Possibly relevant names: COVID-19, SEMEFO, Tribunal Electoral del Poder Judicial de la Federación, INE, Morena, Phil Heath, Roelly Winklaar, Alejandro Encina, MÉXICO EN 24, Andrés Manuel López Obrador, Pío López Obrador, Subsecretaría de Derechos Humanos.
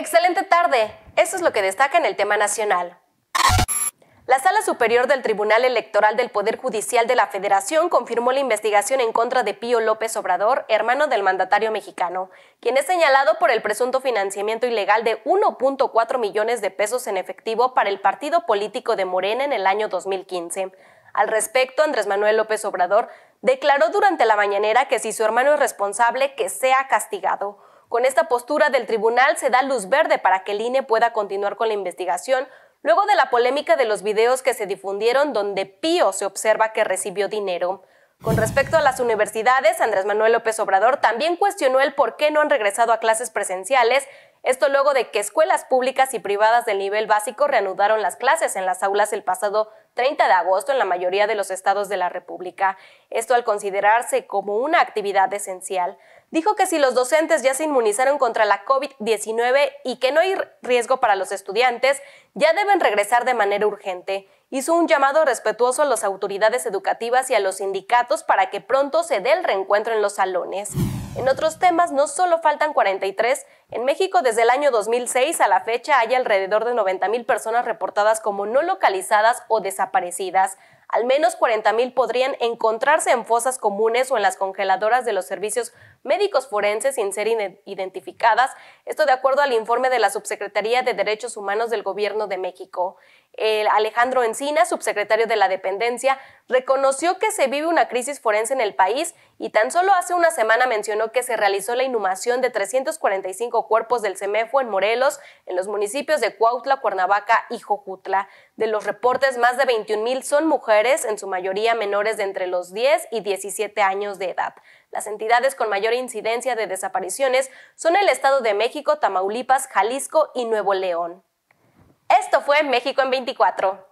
Excelente tarde. Eso es lo que destaca en el tema nacional. La Sala Superior del Tribunal Electoral del Poder Judicial de la Federación confirmó la investigación en contra de Pío López Obrador, hermano del mandatario mexicano, quien es señalado por el presunto financiamiento ilegal de 1.4 millones de pesos en efectivo para el partido político de Morena en el año 2015. Al respecto, Andrés Manuel López Obrador declaró durante la mañanera que si su hermano es responsable, que sea castigado. Con esta postura del tribunal se da luz verde para que el INE pueda continuar con la investigación luego de la polémica de los videos que se difundieron donde Pío se observa que recibió dinero. Con respecto a las universidades, Andrés Manuel López Obrador también cuestionó el por qué no han regresado a clases presenciales, esto luego de que escuelas públicas y privadas del nivel básico reanudaron las clases en las aulas el pasado 30 de agosto en la mayoría de los estados de la República, esto al considerarse como una actividad esencial. Dijo que si los docentes ya se inmunizaron contra la COVID-19 y que no hay riesgo para los estudiantes, ya deben regresar de manera urgente. Hizo un llamado respetuoso a las autoridades educativas y a los sindicatos para que pronto se dé el reencuentro en los salones. En otros temas, no solo faltan 43, en México desde el año 2006 a la fecha hay alrededor de 90,000 personas reportadas como no localizadas o desaparecidas. Al menos 40,000 podrían encontrarse en fosas comunes o en las congeladoras de los servicios médicos forenses sin ser identificadas, esto de acuerdo al informe de la Subsecretaría de Derechos Humanos del Gobierno de México. Alejandro Encina, subsecretario de la dependencia, reconoció que se vive una crisis forense en el país y tan solo hace una semana mencionó que se realizó la inhumación de 345 cuerpos del SEMEFO en Morelos, en los municipios de Cuautla, Cuernavaca y Jojutla. De los reportes, más de 21,000 son mujeres, en su mayoría menores de entre los 10 y 17 años de edad. Las entidades con mayor incidencia de desapariciones son el Estado de México, Tamaulipas, Jalisco y Nuevo León. Esto fue México en 24.